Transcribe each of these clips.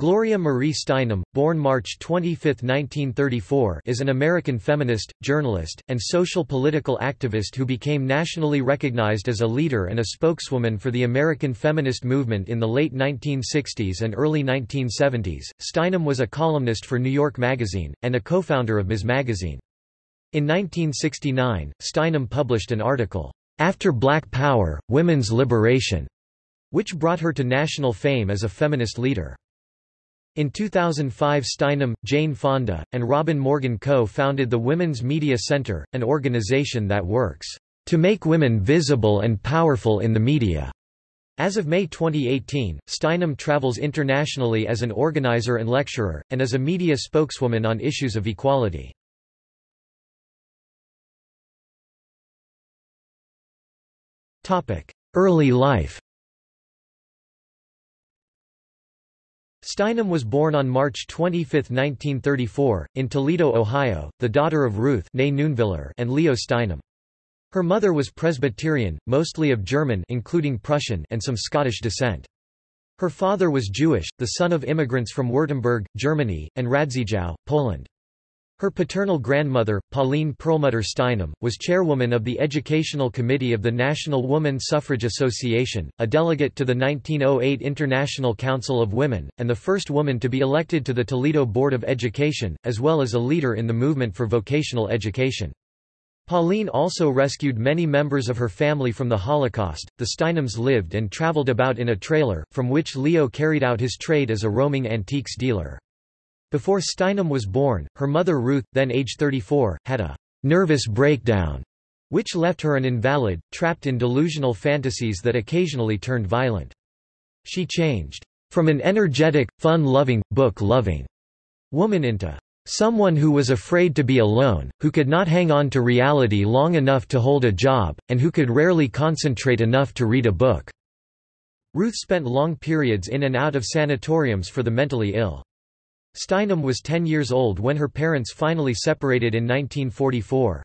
Gloria Marie Steinem, born March 25, 1934, is an American feminist, journalist, and social-political activist who became nationally recognized as a leader and a spokeswoman for the American feminist movement in the late 1960s and early 1970s. Steinem was a columnist for New York Magazine, and a co-founder of Ms. Magazine. In 1969, Steinem published an article, "After Black Power, Women's Liberation," which brought her to national fame as a feminist leader. In 2005, Steinem, Jane Fonda, and Robin Morgan co-founded the Women's Media Center, an organization that works to make women visible and powerful in the media. As of May 2018, Steinem travels internationally as an organizer and lecturer, and as a media spokeswoman on issues of equality. Early life. Steinem was born on March 25, 1934, in Toledo, Ohio, the daughter of Ruth Nuneviller and Leo Steinem. Her mother was Presbyterian, mostly of German including Prussian and some Scottish descent. Her father was Jewish, the son of immigrants from Württemberg, Germany, and Radziejów, Poland. Her paternal grandmother, Pauline Perlmutter Steinem, was chairwoman of the Educational Committee of the National Woman Suffrage Association, a delegate to the 1908 International Council of Women, and the first woman to be elected to the Toledo Board of Education, as well as a leader in the movement for vocational education. Pauline also rescued many members of her family from the Holocaust. The Steinems lived and traveled about in a trailer, from which Leo carried out his trade as a roaming antiques dealer. Before Steinem was born, her mother Ruth, then age 34, had a nervous breakdown, which left her an invalid, trapped in delusional fantasies that occasionally turned violent. She changed from an energetic, fun-loving, book-loving woman into someone who was afraid to be alone, who could not hang on to reality long enough to hold a job, and who could rarely concentrate enough to read a book. Ruth spent long periods in and out of sanatoriums for the mentally ill. Steinem was 10 years old when her parents finally separated in 1944.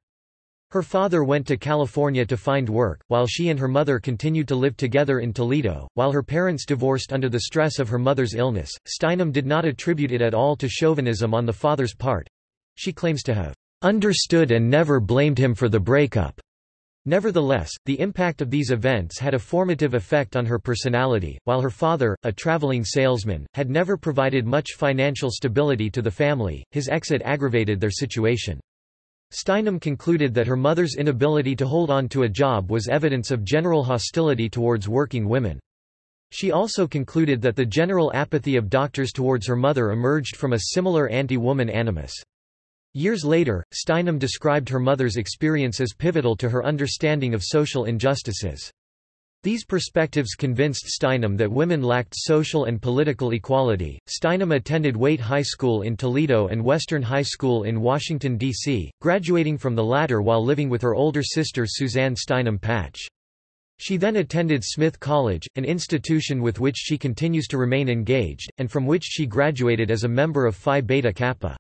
Her father went to California to find work, while she and her mother continued to live together in Toledo. While her parents divorced under the stress of her mother's illness, Steinem did not attribute it at all to chauvinism on the father's part. She claims to have understood and never blamed him for the breakup. Nevertheless, the impact of these events had a formative effect on her personality. While her father, a traveling salesman, had never provided much financial stability to the family, his exit aggravated their situation. Steinem concluded that her mother's inability to hold on to a job was evidence of general hostility towards working women. She also concluded that the general apathy of doctors towards her mother emerged from a similar anti-woman animus. Years later, Steinem described her mother's experience as pivotal to her understanding of social injustices. These perspectives convinced Steinem that women lacked social and political equality. Steinem attended Waite High School in Toledo and Western High School in Washington, D.C., graduating from the latter while living with her older sister Suzanne Steinem Patch. She then attended Smith College, an institution with which she continues to remain engaged, and from which she graduated as a member of Phi Beta Kappa.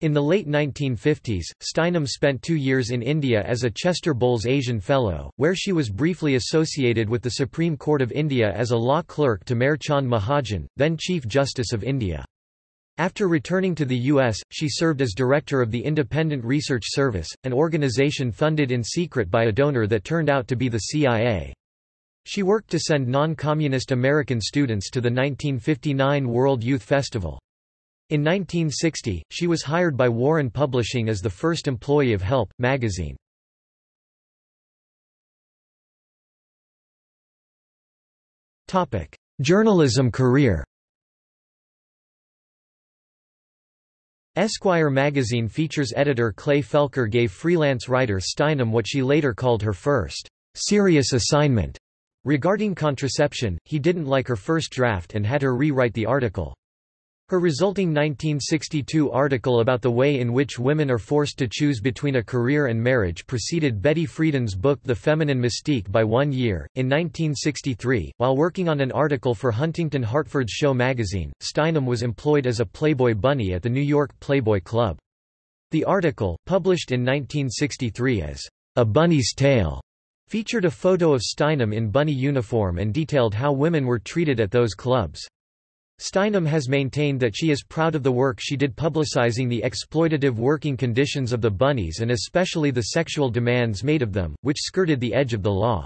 In the late 1950s, Steinem spent 2 years in India as a Chester Bowles Asian Fellow, where she was briefly associated with the Supreme Court of India as a law clerk to Mehar Chand Mahajan, then Chief Justice of India. After returning to the U.S., she served as director of the Independent Research Service, an organization funded in secret by a donor that turned out to be the CIA. She worked to send non-communist American students to the 1959 World Youth Festival. In 1960, she was hired by Warren Publishing as the first employee of Help! Magazine. Journalism career. Esquire magazine features editor Clay Felker gave freelance writer Steinem what she later called her first serious assignment. Regarding contraception, he didn't like her first draft and had her rewrite the article. Her resulting 1962 article about the way in which women are forced to choose between a career and marriage preceded Betty Friedan's book The Feminine Mystique by 1 year. In 1963, while working on an article for Huntington Hartford's Show magazine, Steinem was employed as a Playboy bunny at the New York Playboy Club. The article, published in 1963 as A Bunny's Tale, featured a photo of Steinem in bunny uniform and detailed how women were treated at those clubs. Steinem has maintained that she is proud of the work she did publicizing the exploitative working conditions of the bunnies and especially the sexual demands made of them, which skirted the edge of the law.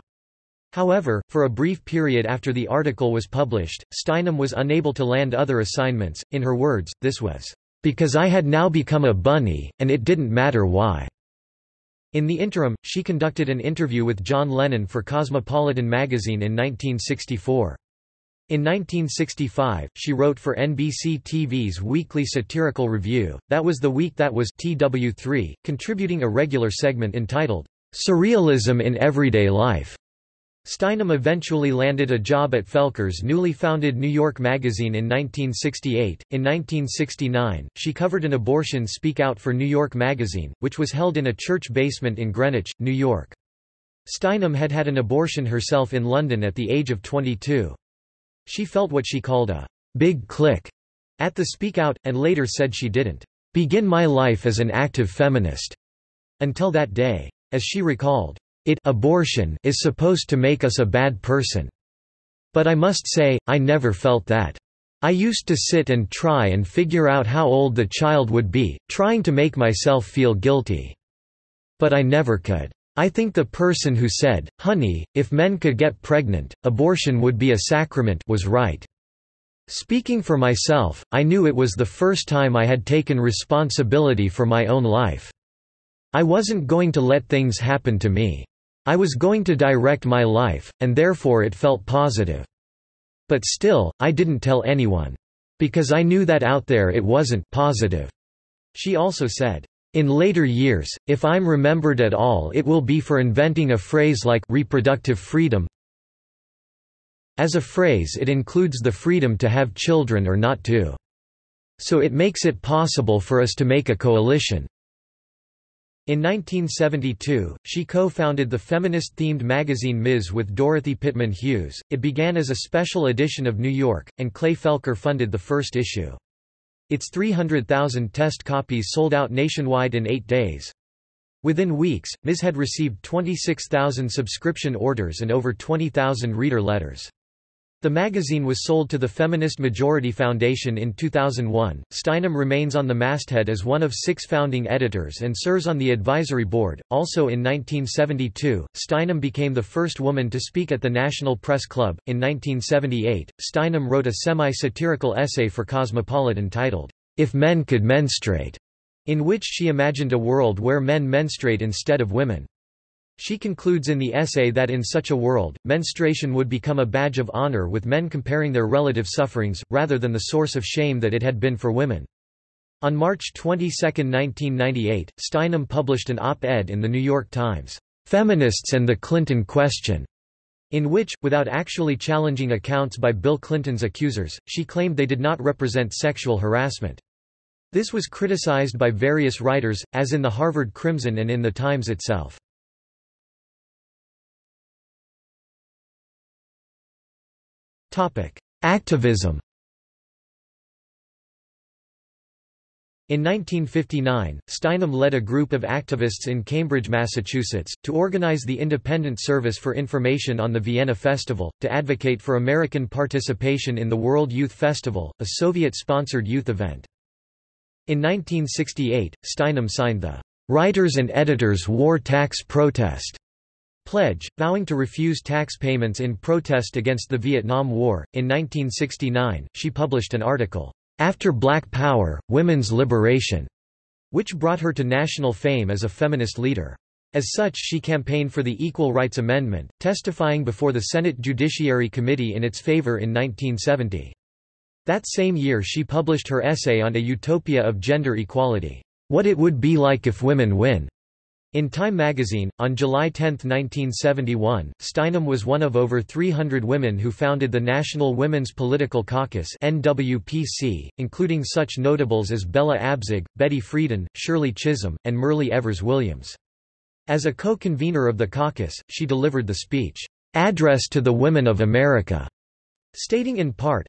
However, for a brief period after the article was published, Steinem was unable to land other assignments. In her words, this was, "Because I had now become a bunny, and it didn't matter why." In the interim, she conducted an interview with John Lennon for Cosmopolitan magazine in 1964. In 1965, she wrote for NBC TV's weekly satirical review, That Was the Week That Was, TW3, contributing a regular segment entitled, "Surrealism in Everyday Life." Steinem eventually landed a job at Felker's newly founded New York Magazine in 1968. In 1969, she covered an abortion speak-out for New York Magazine, which was held in a church basement in Greenwich, New York. Steinem had had an abortion herself in London at the age of 22. She felt what she called a big click at the speak-out, and later said she didn't begin my life as an active feminist until that day. As she recalled, abortion is supposed to make us a bad person. But I must say, I never felt that. I used to sit and try and figure out how old the child would be, trying to make myself feel guilty. But I never could. I think the person who said, honey, if men could get pregnant, abortion would be a sacrament, was right. Speaking for myself, I knew it was the first time I had taken responsibility for my own life. I wasn't going to let things happen to me. I was going to direct my life, and therefore it felt positive. But still, I didn't tell anyone. Because I knew that out there it wasn't positive. She also said, in later years, if I'm remembered at all, it will be for inventing a phrase like reproductive freedom. As a phrase, it includes the freedom to have children or not to. So it makes it possible for us to make a coalition. In 1972, she co-founded the feminist-themed magazine Ms. with Dorothy Pitman Hughes. It began as a special edition of New York, and Clay Felker funded the first issue. Its 300,000 test copies sold out nationwide in 8 days. Within weeks, Ms. had received 26,000 subscription orders and over 20,000 reader letters. The magazine was sold to the Feminist Majority Foundation in 2001. Steinem remains on the masthead as one of 6 founding editors and serves on the advisory board. Also in 1972, Steinem became the first woman to speak at the National Press Club. In 1978, Steinem wrote a semi-satirical essay for Cosmopolitan titled, If Men Could Menstruate, in which she imagined a world where men menstruate instead of women. She concludes in the essay that in such a world, menstruation would become a badge of honor, with men comparing their relative sufferings, rather than the source of shame that it had been for women. On March 22, 1998, Steinem published an op-ed in the New York Times, Feminists and the Clinton Question, in which, without actually challenging accounts by Bill Clinton's accusers, she claimed they did not represent sexual harassment. This was criticized by various writers, as in the Harvard Crimson and in the Times itself. Activism. In 1959, Steinem led a group of activists in Cambridge, Massachusetts, to organize the Independent Service for Information on the Vienna Festival, to advocate for American participation in the World Youth Festival, a Soviet-sponsored youth event. In 1968, Steinem signed the Writers and Editors War Tax Protest Pledge, vowing to refuse tax payments in protest against the Vietnam War. In 1969, she published an article, After Black Power, Women's Liberation, which brought her to national fame as a feminist leader. As such, she campaigned for the Equal Rights Amendment, testifying before the Senate Judiciary Committee in its favor in 1970. That same year she published her essay on a utopia of gender equality, What It Would Be Like If Women Win. In Time magazine, on July 10, 1971, Steinem was one of over 300 women who founded the National Women's Political Caucus (NWPC), including such notables as Bella Abzug, Betty Friedan, Shirley Chisholm, and Merle Evers Williams. As a co-convener of the caucus, she delivered the speech, Address to the Women of America, stating in part,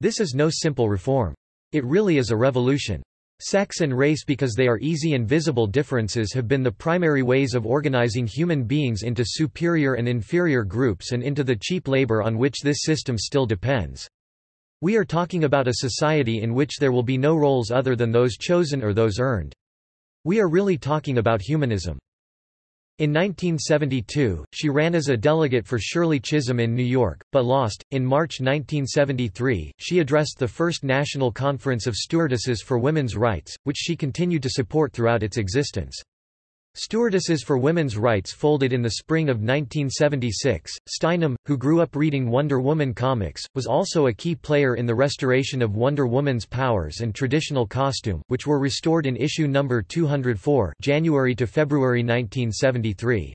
This is no simple reform. It really is a revolution. Sex and race, because they are easy and visible differences, have been the primary ways of organizing human beings into superior and inferior groups and into the cheap labor on which this system still depends. We are talking about a society in which there will be no roles other than those chosen or those earned. We are really talking about humanism. In 1972, she ran as a delegate for Shirley Chisholm in New York, but lost. In March 1973, she addressed the first National Conference of Stewardesses for Women's Rights, which she continued to support throughout its existence. Stewardesses for Women's Rights folded in the spring of 1976. Steinem, who grew up reading Wonder Woman comics, was also a key player in the restoration of Wonder Woman's powers and traditional costume, which were restored in issue number 204, January to February 1973.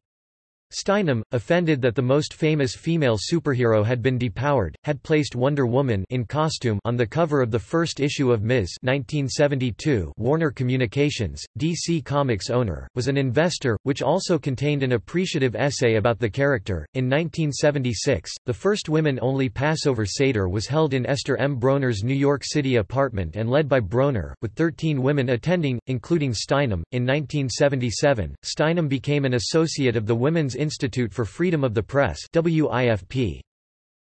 Steinem, offended that the most famous female superhero had been depowered, had placed Wonder Woman in costume on the cover of the first issue of Ms. 1972. Warner Communications, DC Comics owner, was an investor, which also contained an appreciative essay about the character. In 1976, the first women-only Passover Seder was held in Esther M. Broner's New York City apartment and led by Broner, with 13 women attending, including Steinem. In 1977, Steinem became an associate of the Women's Institute for Freedom of the Press (WIFP).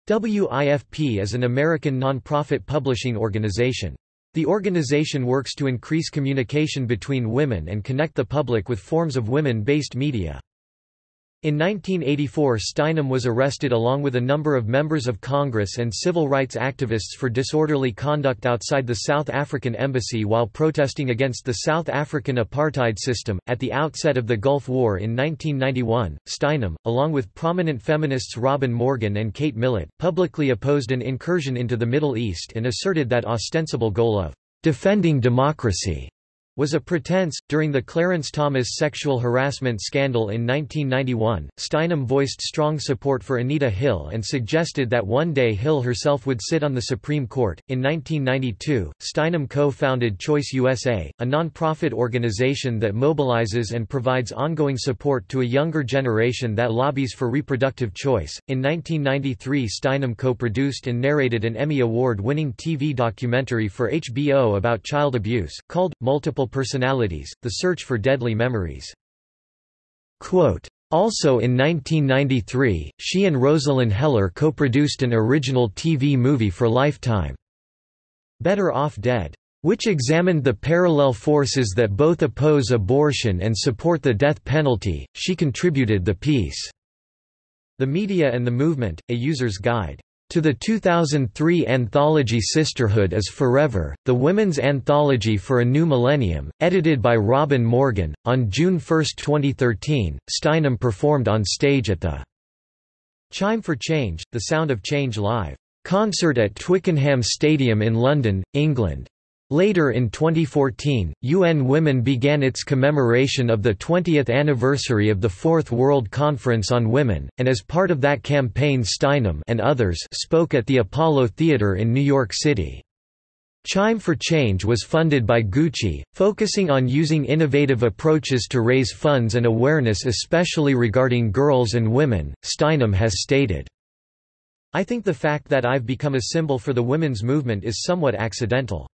WIFP is an American non-profit publishing organization. The organization works to increase communication between women and connect the public with forms of women-based media. In 1984, Steinem was arrested along with a number of members of Congress and civil rights activists for disorderly conduct outside the South African embassy while protesting against the South African apartheid system. At the outset of the Gulf War in 1991, Steinem, along with prominent feminists Robin Morgan and Kate Millett, publicly opposed an incursion into the Middle East and asserted that ostensible goal of defending democracy was a pretense. During the Clarence Thomas sexual harassment scandal in 1991, Steinem voiced strong support for Anita Hill and suggested that one day Hill herself would sit on the Supreme Court. In 1992, Steinem co-founded Choice USA, a non-profit organization that mobilizes and provides ongoing support to a younger generation that lobbies for reproductive choice. In 1993, Steinem co-produced and narrated an Emmy Award-winning TV documentary for HBO about child abuse, called Multiple Personalities, The Search for Deadly Memories. Quote, also in 1993, she and Rosalind Heller co-produced an original TV movie for Lifetime, Better Off Dead, which examined the parallel forces that both oppose abortion and support the death penalty. She contributed the piece, The Media and the Movement, A User's Guide, to the 2003 anthology Sisterhood is Forever, the Women's Anthology for a New Millennium, edited by Robin Morgan. On June 1, 2013, Steinem performed on stage at the Chime for Change, The Sound of Change Live concert at Twickenham Stadium in London, England. Later in 2014, UN Women began its commemoration of the 20th anniversary of the Fourth World Conference on Women, and as part of that campaign Steinem and others spoke at the Apollo Theater in New York City. Chime for Change was funded by Gucci, focusing on using innovative approaches to raise funds and awareness especially regarding girls and women. Steinem has stated, I think the fact that I've become a symbol for the women's movement is somewhat accidental.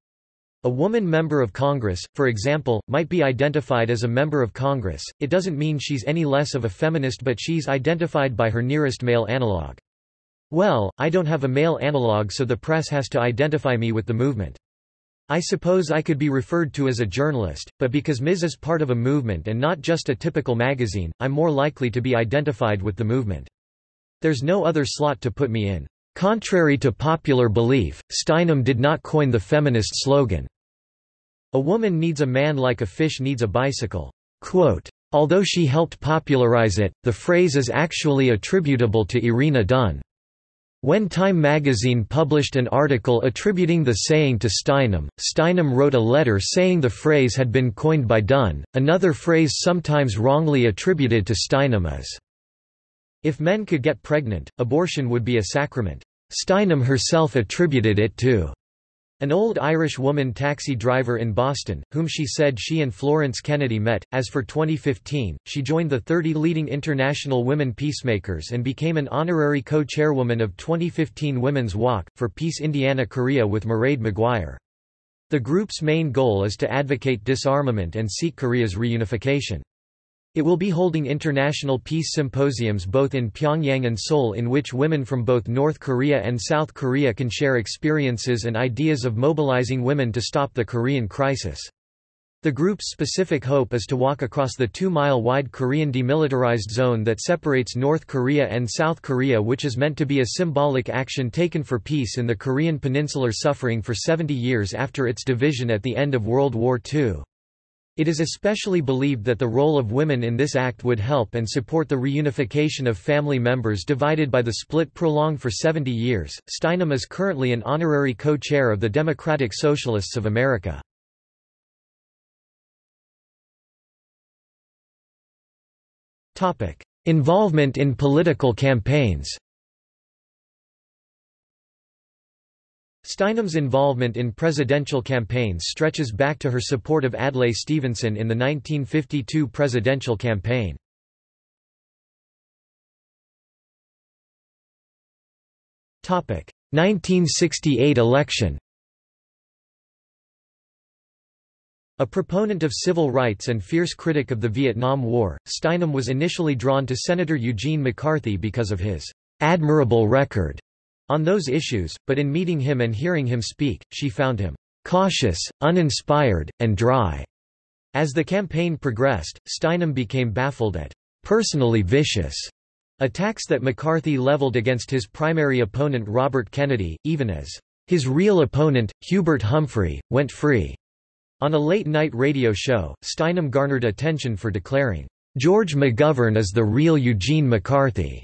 A woman member of Congress, for example, might be identified as a member of Congress. It doesn't mean she's any less of a feminist, but she's identified by her nearest male analog. Well, I don't have a male analog, so the press has to identify me with the movement. I suppose I could be referred to as a journalist, but because Ms. is part of a movement and not just a typical magazine, I'm more likely to be identified with the movement. There's no other slot to put me in. Contrary to popular belief, Steinem did not coin the feminist slogan, a woman needs a man like a fish needs a bicycle. Quote, although she helped popularize it, the phrase is actually attributable to Irina Dunn. When Time magazine published an article attributing the saying to Steinem, Steinem wrote a letter saying the phrase had been coined by Dunn. Another phrase sometimes wrongly attributed to Steinem is, if men could get pregnant, abortion would be a sacrament. Steinem herself attributed it to an old Irish woman taxi driver in Boston, whom she said she and Florence Kennedy met. As for 2015, she joined the 30 leading international women peacemakers and became an honorary co-chairwoman of 2015 Women's Walk for Peace Indiana Korea with Mairead McGuire. The group's main goal is to advocate disarmament and seek Korea's reunification. It will be holding international peace symposiums both in Pyongyang and Seoul, in which women from both North Korea and South Korea can share experiences and ideas of mobilizing women to stop the Korean crisis. The group's specific hope is to walk across the 2-mile-wide Korean demilitarized zone that separates North Korea and South Korea, which is meant to be a symbolic action taken for peace in the Korean peninsular suffering for 70 years after its division at the end of World War II. It is especially believed that the role of women in this act would help and support the reunification of family members divided by the split prolonged for 70 years. Steinem is currently an honorary co-chair of the Democratic Socialists of America. Topic: Involvement in political campaigns. Steinem's involvement in presidential campaigns stretches back to her support of Adlai Stevenson in the 1952 presidential campaign. Topic: 1968 election. A proponent of civil rights and fierce critic of the Vietnam War, Steinem was initially drawn to Senator Eugene McCarthy because of his admirable record on those issues, but in meeting him and hearing him speak, she found him cautious, uninspired, and dry. As the campaign progressed, Steinem became baffled at personally vicious attacks that McCarthy leveled against his primary opponent Robert Kennedy, even as his real opponent, Hubert Humphrey, went free. On a late-night radio show, Steinem garnered attention for declaring, "George McGovern is the real Eugene McCarthy."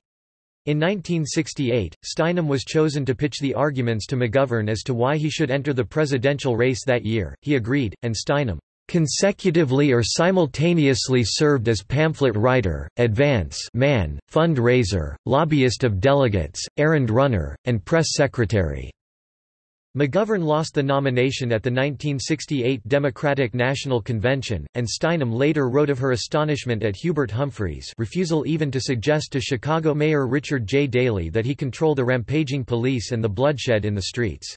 In 1968, Steinem was chosen to pitch the arguments to McGovern as to why he should enter the presidential race that year. He agreed, and Steinem consecutively or simultaneously served as pamphlet writer, advance man, fundraiser, lobbyist of delegates, errand runner, and press secretary. McGovern lost the nomination at the 1968 Democratic National Convention, and Steinem later wrote of her astonishment at Hubert Humphrey's refusal even to suggest to Chicago Mayor Richard J. Daley that he control the rampaging police and the bloodshed in the streets.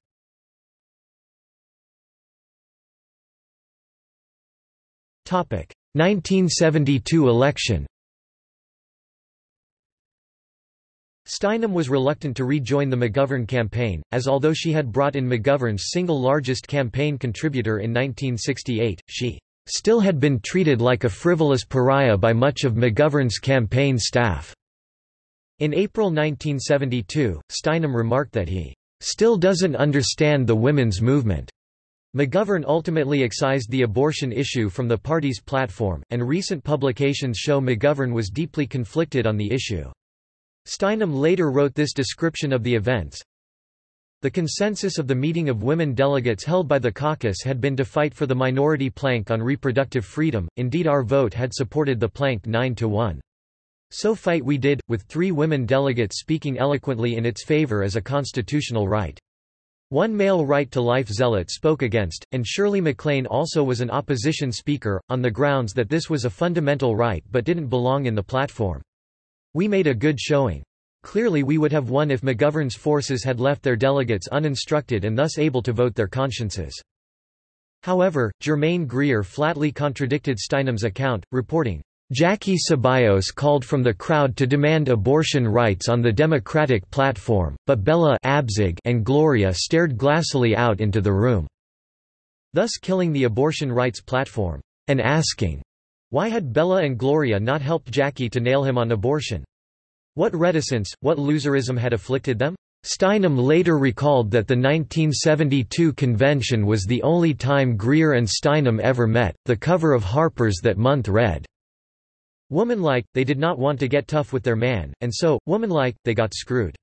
Topic: 1972 election. Steinem was reluctant to rejoin the McGovern campaign, as although she had brought in McGovern's single largest campaign contributor in 1968, she still had been treated like a frivolous pariah by much of McGovern's campaign staff. In April 1972, Steinem remarked that he still doesn't understand the women's movement. McGovern ultimately excised the abortion issue from the party's platform, and recent publications show McGovern was deeply conflicted on the issue. Steinem later wrote this description of the events: "The consensus of the meeting of women delegates held by the caucus had been to fight for the minority plank on reproductive freedom, indeed our vote had supported the plank 9-1. So fight we did, with 3 women delegates speaking eloquently in its favor as a constitutional right. 1 male right-to-life zealot spoke against, and Shirley MacLaine also was an opposition speaker, on the grounds that this was a fundamental right but didn't belong in the platform. We made a good showing. Clearly we would have won if McGovern's forces had left their delegates uninstructed and thus able to vote their consciences." However, Germaine Greer flatly contradicted Steinem's account, reporting, "Jackie Ceballos called from the crowd to demand abortion rights on the Democratic platform, but Bella Abzug and Gloria stared glassily out into the room," thus killing the abortion rights platform, and asking, why had Bella and Gloria not helped Jackie to nail him on abortion? What reticence, what loserism had afflicted them? Steinem later recalled that the 1972 convention was the only time Greer and Steinem ever met. The cover of Harper's that month read, "Womanlike, they did not want to get tough with their man, and so, womanlike, they got screwed."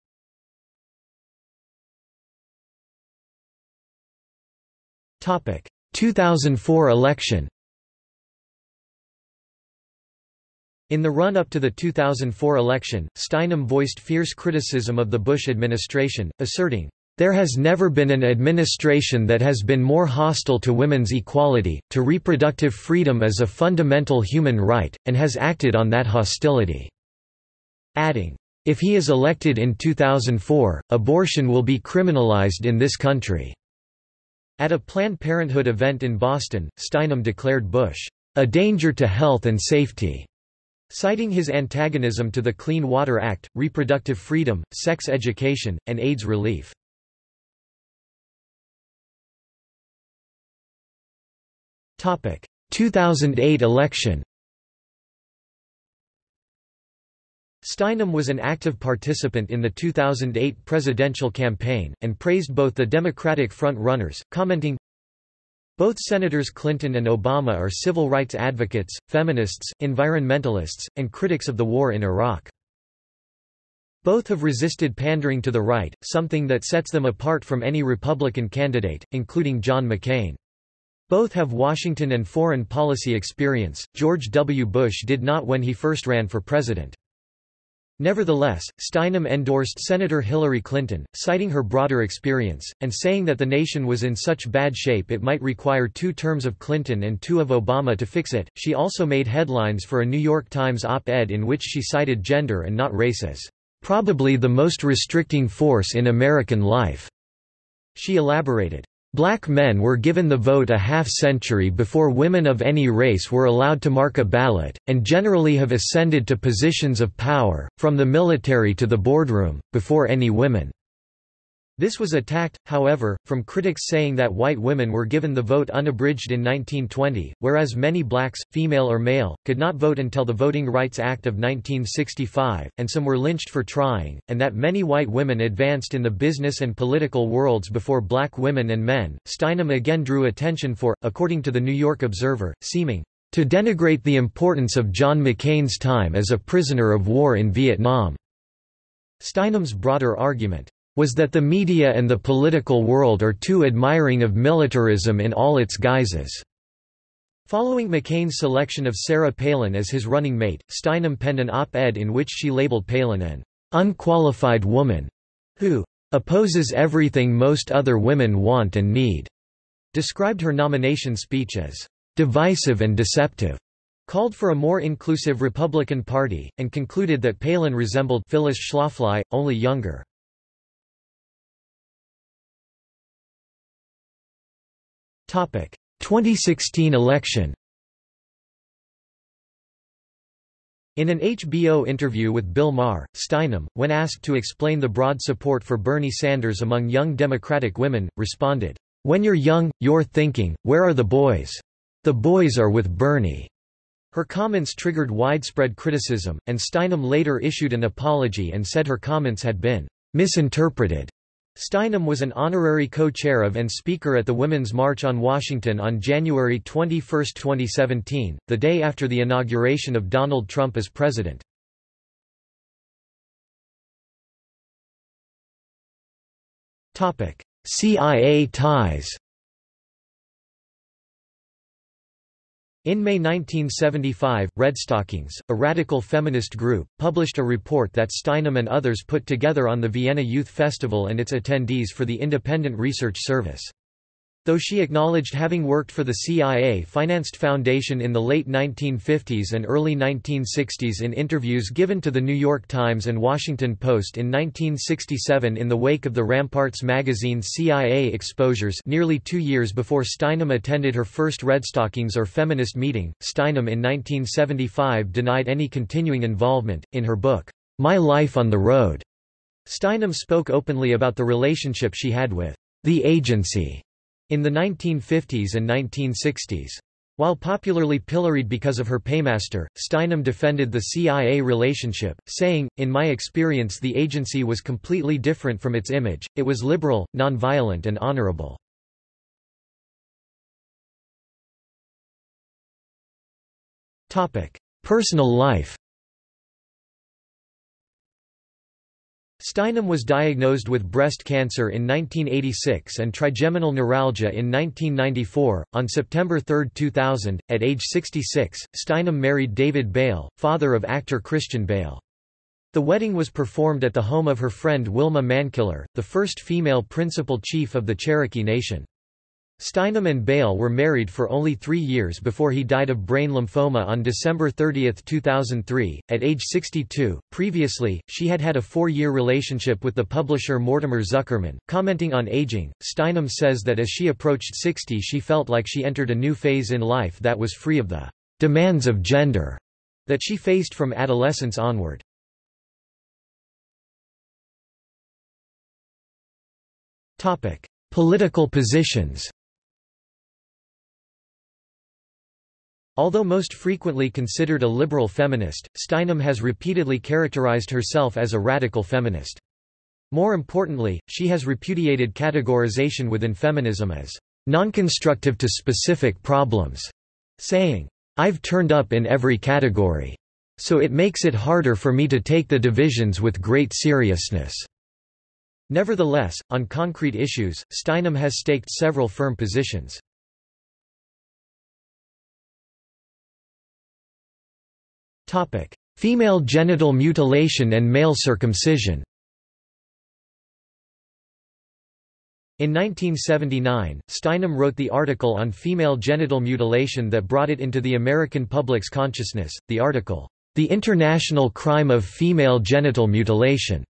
Topic: 2004 election. In the run-up to the 2004 election, Steinem voiced fierce criticism of the Bush administration, asserting, "There has never been an administration that has been more hostile to women's equality, to reproductive freedom as a fundamental human right, and has acted on that hostility," adding, "If he is elected in 2004, abortion will be criminalized in this country." At a Planned Parenthood event in Boston, Steinem declared Bush, "a danger to health and safety," citing his antagonism to the Clean Water Act, reproductive freedom, sex education, and AIDS relief. Topic: 2008 election. Steinem was an active participant in the 2008 presidential campaign, and praised both the Democratic front-runners, commenting, "Both Senators Clinton and Obama are civil rights advocates, feminists, environmentalists, and critics of the war in Iraq. Both have resisted pandering to the right, something that sets them apart from any Republican candidate, including John McCain. Both have Washington and foreign policy experience. George W. Bush did not when he first ran for president." Nevertheless, Steinem endorsed Senator Hillary Clinton, citing her broader experience, and saying that the nation was in such bad shape it might require 2 terms of Clinton and 2 of Obama to fix it. She also made headlines for a New York Times op-ed in which she cited gender and not race as probably the most restricting force in American life. She elaborated, "Black men were given the vote a half-century before women of any race were allowed to mark a ballot, and generally have ascended to positions of power, from the military to the boardroom, before any women." This was attacked, however, from critics saying that white women were given the vote unabridged in 1920, whereas many blacks, female or male, could not vote until the Voting Rights Act of 1965, and some were lynched for trying, and that many white women advanced in the business and political worlds before black women and men. Steinem again drew attention for, according to the New York Observer, seeming to denigrate the importance of John McCain's time as a prisoner of war in Vietnam. Steinem's broader argument was that the media and the political world are too admiring of militarism in all its guises. Following McCain's selection of Sarah Palin as his running mate, Steinem penned an op-ed in which she labeled Palin an unqualified woman who opposes everything most other women want and need, described her nomination speech as divisive and deceptive, called for a more inclusive Republican Party, and concluded that Palin resembled Phyllis Schlafly, only younger. Topic: 2016 election. In an HBO interview with Bill Maher, Steinem, when asked to explain the broad support for Bernie Sanders among young Democratic women, responded, "When you're young, you're thinking, where are the boys? The boys are with Bernie." Her comments triggered widespread criticism, and Steinem later issued an apology and said her comments had been misinterpreted. Steinem was an honorary co-chair of and speaker at the Women's March on Washington on January 21, 2017, the day after the inauguration of Donald Trump as president. CIA ties. In May 1975, Redstockings, a radical feminist group, published a report that Steinem and others put together on the Vienna Youth Festival and its attendees for the Independent Research Service. Though she acknowledged having worked for the CIA-financed foundation in the late 1950s and early 1960s in interviews given to the New York Times and Washington Post in 1967 in the wake of the Ramparts magazine CIA exposures nearly 2 years before Steinem attended her first Redstockings or feminist meeting, Steinem in 1975 denied any continuing involvement. In her book, My Life on the Road, Steinem spoke openly about the relationship she had with the agency in the 1950s and 1960s. While popularly pilloried because of her paymaster, Steinem defended the CIA relationship, saying, "In my experience the agency was completely different from its image, it was liberal, nonviolent and honorable." Personal life. Steinem was diagnosed with breast cancer in 1986 and trigeminal neuralgia in 1994. On September 3, 2000, at age 66, Steinem married David Bale, father of actor Christian Bale. The wedding was performed at the home of her friend Wilma Mankiller, the first female principal chief of the Cherokee Nation. Steinem and Bale were married for only 3 years before he died of brain lymphoma on December 30, 2003, at age 62. Previously, she had had a 4-year relationship with the publisher Mortimer Zuckerman. Commenting on aging, Steinem says that as she approached 60, she felt like she entered a new phase in life that was free of the demands of gender. that she faced from adolescence onward. Topic: Political positions. Although most frequently considered a liberal feminist, Steinem has repeatedly characterized herself as a radical feminist. More importantly, she has repudiated categorization within feminism as non-constructive to specific problems, saying, "I've turned up in every category, so it makes it harder for me to take the divisions with great seriousness." Nevertheless, on concrete issues, Steinem has staked several firm positions. Female genital mutilation and male circumcision. In 1979, Steinem wrote the article on female genital mutilation that brought it into the American public's consciousness. The article, "The International Crime of Female Genital Mutilation,"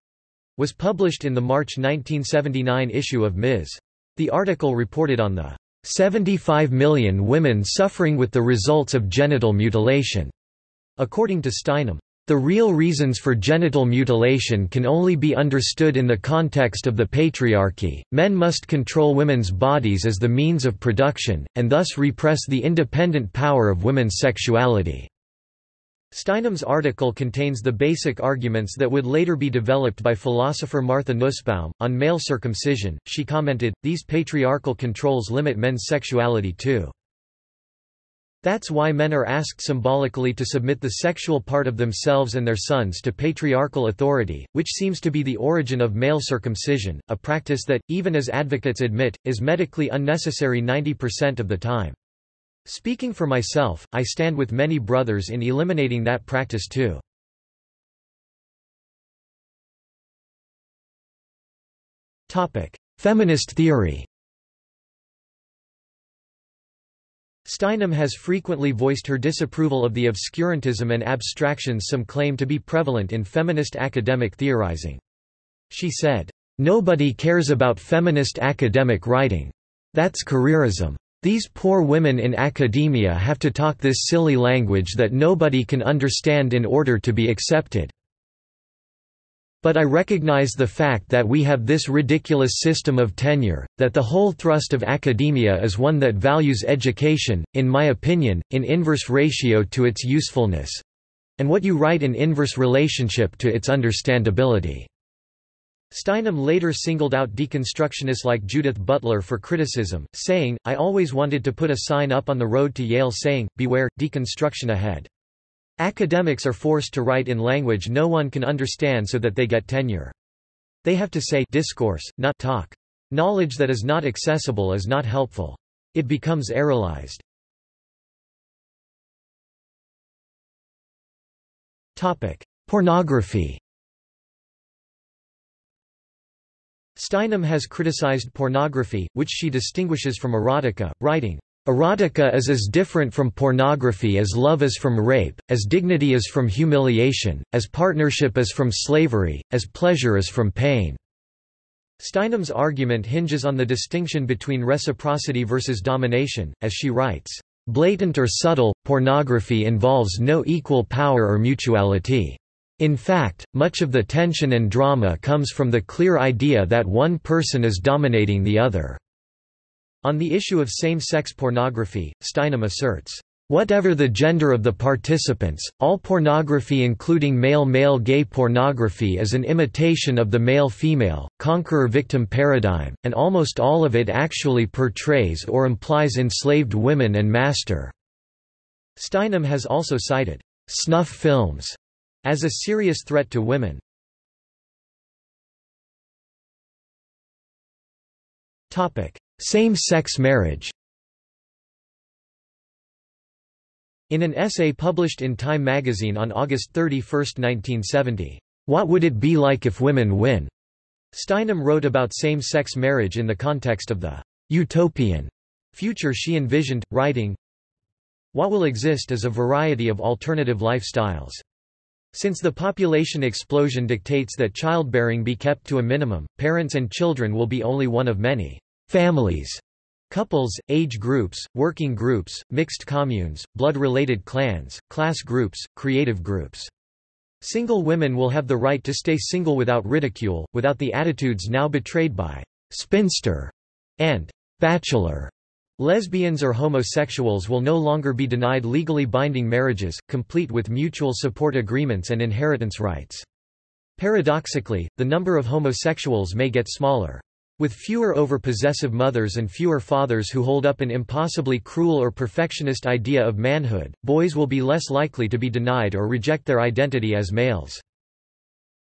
was published in the March 1979 issue of Ms. The article reported on the 75 million women suffering with the results of genital mutilation. According to Steinem, "the real reasons for genital mutilation can only be understood in the context of the patriarchy. Men must control women's bodies as the means of production, and thus repress the independent power of women's sexuality." Steinem's article contains the basic arguments that would later be developed by philosopher Martha Nussbaum. On male circumcision, she commented, "These patriarchal controls limit men's sexuality too. That's why men are asked symbolically to submit the sexual part of themselves and their sons to patriarchal authority, which seems to be the origin of male circumcision, a practice that, even as advocates admit, is medically unnecessary 90% of the time. Speaking for myself, I stand with many brothers in eliminating that practice too." Feminist theory. Steinem has frequently voiced her disapproval of the obscurantism and abstractions some claim to be prevalent in feminist academic theorizing. She said, "Nobody cares about feminist academic writing. That's careerism. These poor women in academia have to talk this silly language that nobody can understand in order to be accepted. But I recognize the fact that we have this ridiculous system of tenure, that the whole thrust of academia is one that values education, in my opinion, in inverse ratio to its usefulness, and what you write in inverse relationship to its understandability." Steinem later singled out deconstructionists like Judith Butler for criticism, saying, "I always wanted to put a sign up on the road to Yale saying, beware, deconstruction ahead. Academics are forced to write in language no one can understand so that they get tenure. They have to say discourse, not talk. Knowledge that is not accessible is not helpful. It becomes aerialized." Topic: Pornography. Steinem has criticized pornography, which she distinguishes from erotica, writing, "Erotica is as different from pornography as love is from rape, as dignity is from humiliation, as partnership is from slavery, as pleasure is from pain." Steinem's argument hinges on the distinction between reciprocity versus domination, as she writes, "Blatant or subtle, pornography involves no equal power or mutuality. In fact, much of the tension and drama comes from the clear idea that one person is dominating the other." On the issue of same-sex pornography, Steinem asserts, "Whatever the gender of the participants, all pornography including male-male gay pornography is an imitation of the male-female, conqueror-victim paradigm, and almost all of it actually portrays or implies enslaved women and master." Steinem has also cited, "snuff films" as a serious threat to women. Same-sex marriage. In an essay published in Time magazine on August 31, 1970, "What Would It Be Like If Women Win?" Steinem wrote about same-sex marriage in the context of the utopian future she envisioned, writing, "What will exist is a variety of alternative lifestyles. Since the population explosion dictates that childbearing be kept to a minimum, parents and children will be only one of many families Couples, age groups, working groups, mixed communes, blood-related clans, class groups, creative groups. Single women will have the right to stay single without ridicule, without the attitudes now betrayed by spinster and bachelor. Lesbians or homosexuals will no longer be denied legally binding marriages, complete with mutual support agreements and inheritance rights. Paradoxically, the number of homosexuals may get smaller. With fewer overpossessive mothers and fewer fathers who hold up an impossibly cruel or perfectionist idea of manhood, boys will be less likely to be denied or reject their identity as males.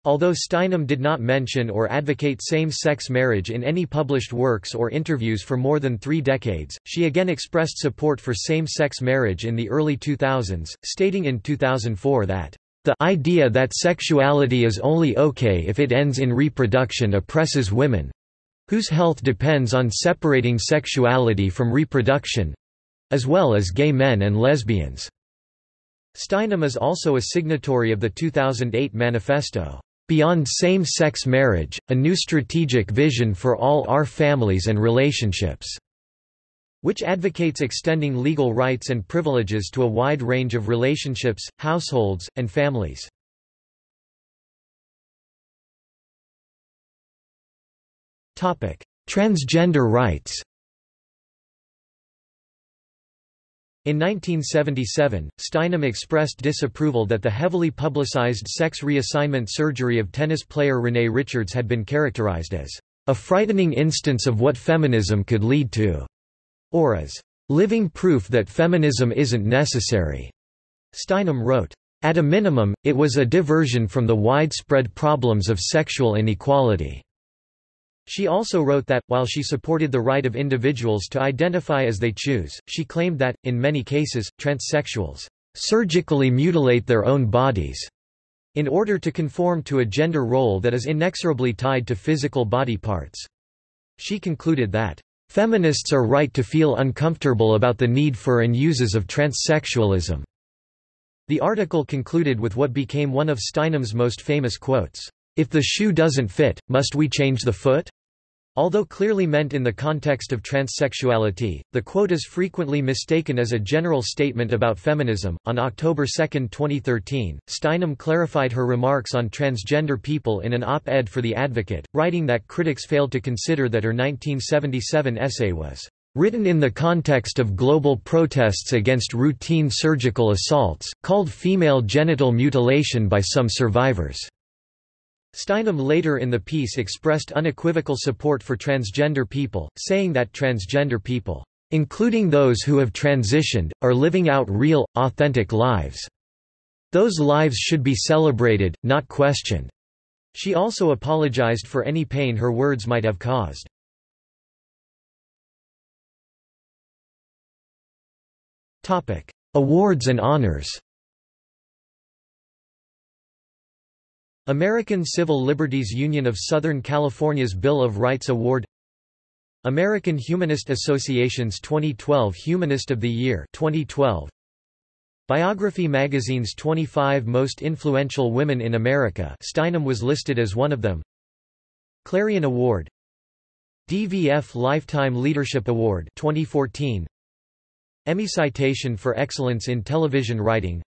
Although Steinem did not mention or advocate same-sex marriage in any published works or interviews for more than 3 decades, she again expressed support for same-sex marriage in the early 2000s, stating in 2004 that the idea that sexuality is only okay if it ends in reproduction oppresses women, whose health depends on separating sexuality from reproduction, as well as gay men and lesbians. Steinem is also a signatory of the 2008 manifesto, Beyond Same-Sex Marriage, a New Strategic Vision for All Our Families and Relationships, which advocates extending legal rights and privileges to a wide range of relationships, households, and families. Transgender rights. In 1977, Steinem expressed disapproval that the heavily publicized sex reassignment surgery of tennis player René Richards had been characterized as a frightening instance of what feminism could lead to, or as living proof that feminism isn't necessary. Steinem wrote, "At a minimum, it was a diversion from the widespread problems of sexual inequality." She also wrote that, while she supported the right of individuals to identify as they choose, she claimed that, in many cases, transsexuals surgically mutilate their own bodies in order to conform to a gender role that is inexorably tied to physical body parts. She concluded that, "Feminists are right to feel uncomfortable about the need for and uses of transsexualism." The article concluded with what became one of Steinem's most famous quotes, "If the shoe doesn't fit, must we change the foot?" Although clearly meant in the context of transsexuality, the quote is frequently mistaken as a general statement about feminism. On October 2, 2013, Steinem clarified her remarks on transgender people in an op-ed for The Advocate, writing that critics failed to consider that her 1977 essay was written in the context of global protests against routine surgical assaults, called female genital mutilation by some survivors. Steinem later in the piece expressed unequivocal support for transgender people, saying that transgender people, including those who have transitioned, are living out real, authentic lives. Those lives should be celebrated, not questioned. She also apologized for any pain her words might have caused. Topic: Awards and honors. American Civil Liberties Union of Southern California's Bill of Rights Award, American Humanist Association's 2012 Humanist of the Year 2012, Biography Magazine's 25 Most Influential Women in America, Steinem was listed as one of them, Clarion Award, DVF Lifetime Leadership Award 2014, Emmy Citation for Excellence in Television Writing,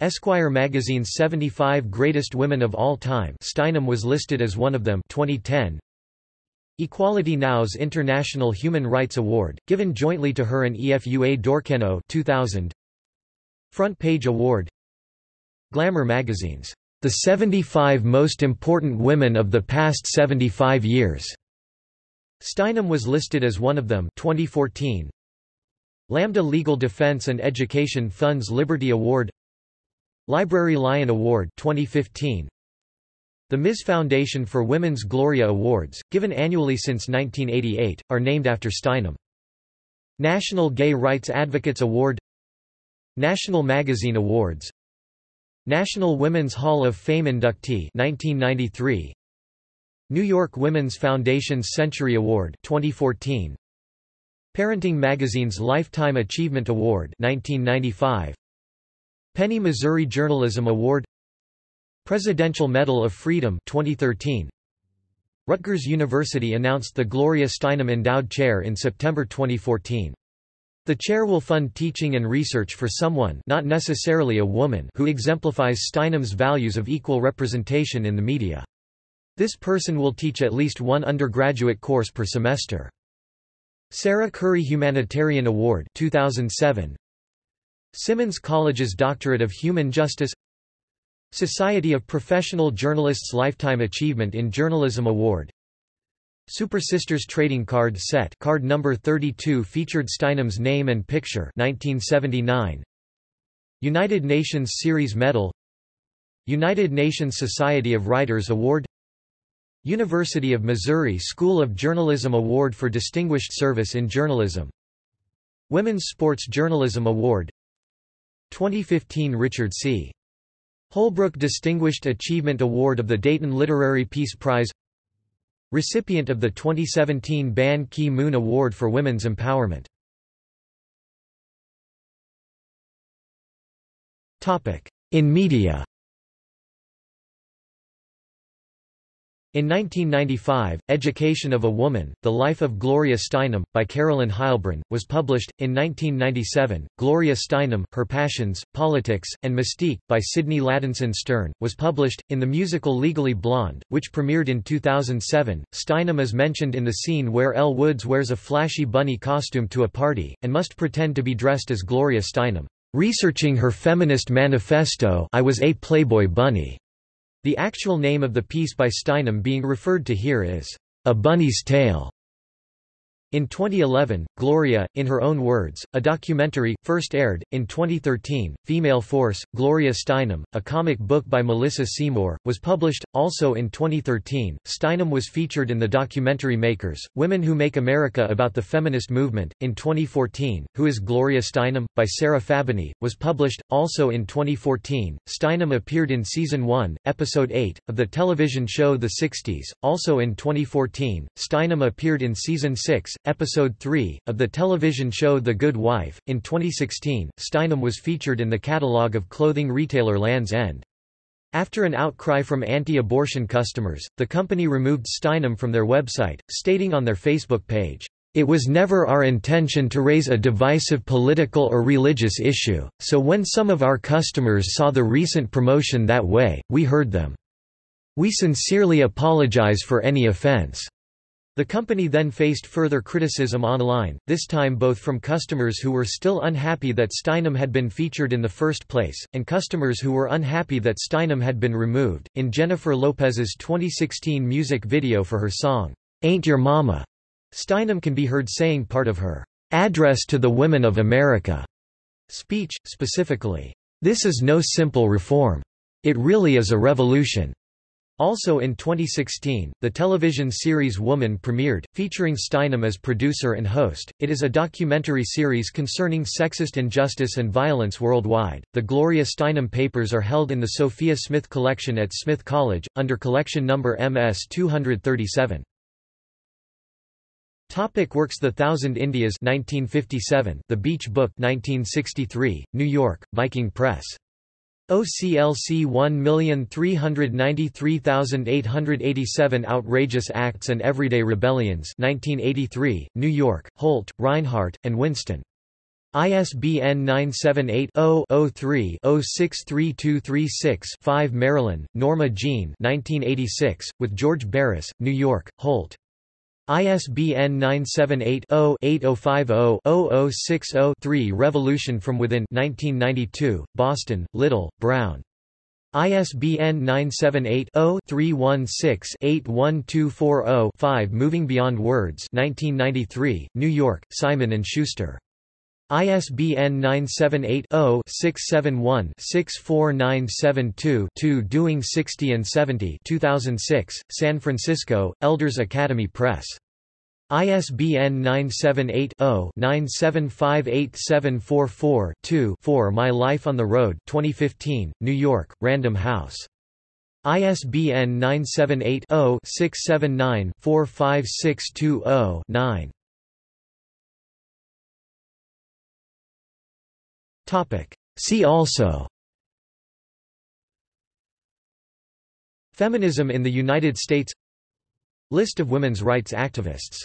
Esquire Magazine's 75 Greatest Women of All Time, Steinem was listed as one of them 2010. Equality Now's International Human Rights Award, given jointly to her and EFUA Dorkeno 2000. Front Page Award, Glamour Magazine's The 75 Most Important Women of the Past 75 Years, Steinem was listed as one of them 2014. Lambda Legal Defense and Education Fund's Liberty Award, Library Lion Award 2015, the Ms. Foundation for Women's Gloria Awards, given annually since 1988, are named after Steinem. National Gay Rights Advocates Award, National Magazine Awards, National Women's Hall of Fame inductee 1993, New York Women's Foundation's Century Award 2014, Parenting Magazine's Lifetime Achievement Award 1995, Penny Missouri Journalism Award, Presidential Medal of Freedom 2013, Rutgers University announced the Gloria Steinem Endowed Chair in September 2014. The chair will fund teaching and research for someone, not necessarily a woman, who exemplifies Steinem's values of equal representation in the media. This person will teach at least one undergraduate course per semester. Sarah Curry Humanitarian Award 2007. Simmons College's Doctorate of Human Justice. Society of Professional Journalists Lifetime Achievement in Journalism Award. Super Sisters Trading Card Set card number 32 featured Steinem's name and picture 1979. United Nations Series Medal. United Nations Society of Writers Award. University of Missouri School of Journalism Award for Distinguished Service in Journalism. Women's Sports Journalism Award. 2015 Richard C. Holbrooke Distinguished Achievement Award of the Dayton Literary Peace Prize. Recipient of the 2017 Ban Ki-moon Award for Women's Empowerment. In media. In 1995, Education of a Woman, The Life of Gloria Steinem, by Carolyn Heilbronn, was published. In 1997, Gloria Steinem, Her Passions, Politics, and Mystique, by Sidney Ladinson Stern, was published. In the musical Legally Blonde, which premiered in 2007, Steinem is mentioned in the scene where Elle Woods wears a flashy bunny costume to a party, and must pretend to be dressed as Gloria Steinem. Researching her feminist manifesto, I was a Playboy bunny. The actual name of the piece by Steinem being referred to here is A Bunny's Tale. In 2011, Gloria, in her own words, a documentary, first aired. In 2013, Female Force, Gloria Steinem, a comic book by Melissa Seymour, was published. Also in 2013, Steinem was featured in the documentary Makers, Women Who Make America about the feminist movement. In 2014, Who is Gloria Steinem? By Sarah Fabany, was published. Also in 2014, Steinem appeared in Season 1, Episode 8, of the television show The 60s. Also in 2014, Steinem appeared in Season 6, Episode 3, of the television show The Good Wife. In 2016, Steinem was featured in the catalog of clothing retailer Land's End. After an outcry from anti-abortion customers, the company removed Steinem from their website, stating on their Facebook page, "It was never our intention to raise a divisive political or religious issue, so when some of our customers saw the recent promotion that way, we heard them. We sincerely apologize for any offense." The company then faced further criticism online, this time both from customers who were still unhappy that Steinem had been featured in the first place, and customers who were unhappy that Steinem had been removed. In Jennifer Lopez's 2016 music video for her song, Ain't Your Mama, Steinem can be heard saying part of her Address to the Women of America speech, specifically, "This is no simple reform. It really is a revolution." Also in 2016, the television series Woman premiered, featuring Steinem as producer and host. It is a documentary series concerning sexist injustice and violence worldwide. The Gloria Steinem papers are held in the Sophia Smith Collection at Smith College, under collection number MS-237. Topic works. The Thousand Indias 1957, The Beach Book 1963, New York, Viking Press. OCLC 1,393,887. Outrageous Acts and Everyday Rebellions 1983, New York, Holt, Reinhardt, and Winston. ISBN 978-0-03-063236-5. Marilyn, Norma Jean 1986, with George Barris, New York, Holt. ISBN 978-0-8050-0060-3. Revolution from Within 1992, Boston, Little, Brown. ISBN 978-0-316-81240-5. Moving Beyond Words 1993, New York, Simon & Schuster. ISBN 978-0-671-64972-2. Doing 60 and 70 2006, San Francisco, Elders Academy Press. ISBN 978-0-9758744-2-4. My Life on the Road 2015, New York, Random House. ISBN 978-0-679-45620-9. See also: Feminism in the United States, List of women's rights activists